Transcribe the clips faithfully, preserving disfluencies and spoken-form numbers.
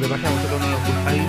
lo que pasa es que vosotros no nos gustáis.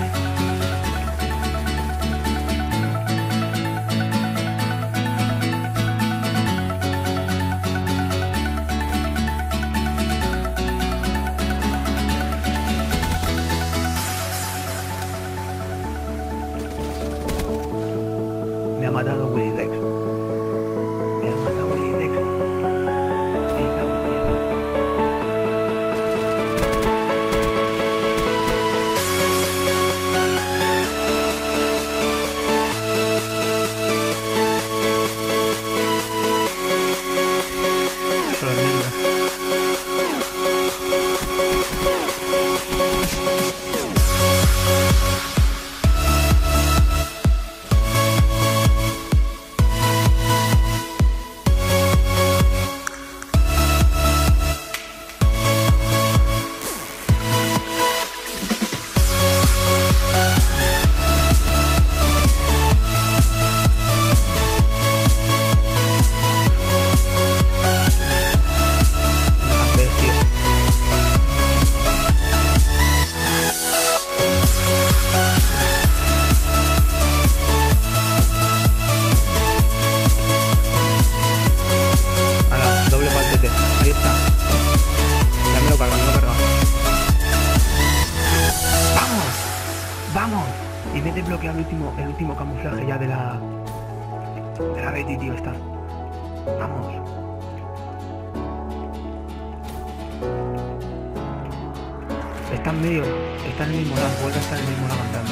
Está en medio, está en el mismo lado, vuelve a estar en el mismo lado andando.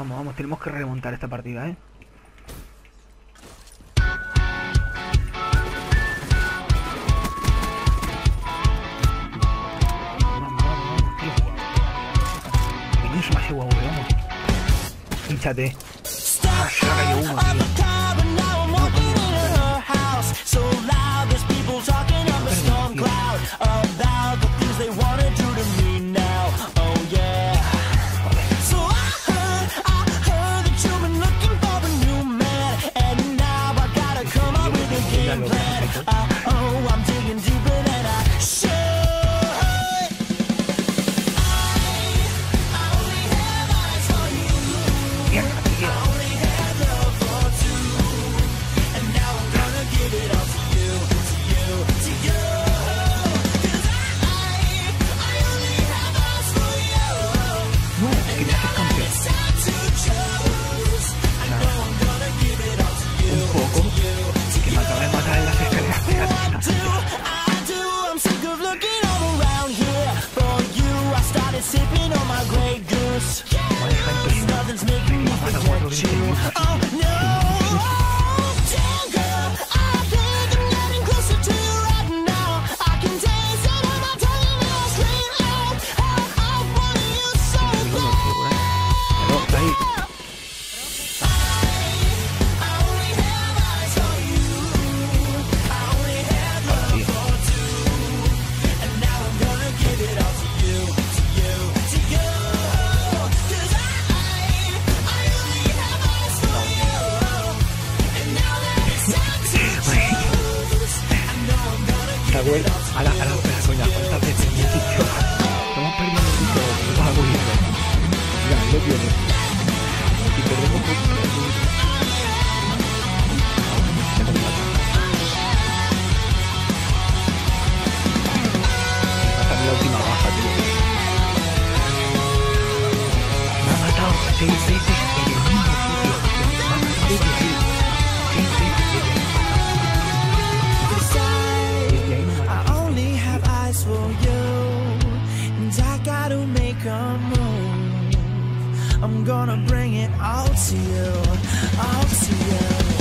Estoy dando esta partida, ¿eh? Vamos, vamos, vamos, tío. Buenísima ese guagüe, vamos. Hinchate. Ah, se ha caído uno, tío. quella alla, alla persona, guardate se mi dico, non parliamo di quello, va a morire, dai, lo viene, ti perderemo con sí, sí, sí, en el mismo sitio, en el mismo sitio. I only have eyes for you, and I gotta make a move. I'm gonna bring it all to you, all to you.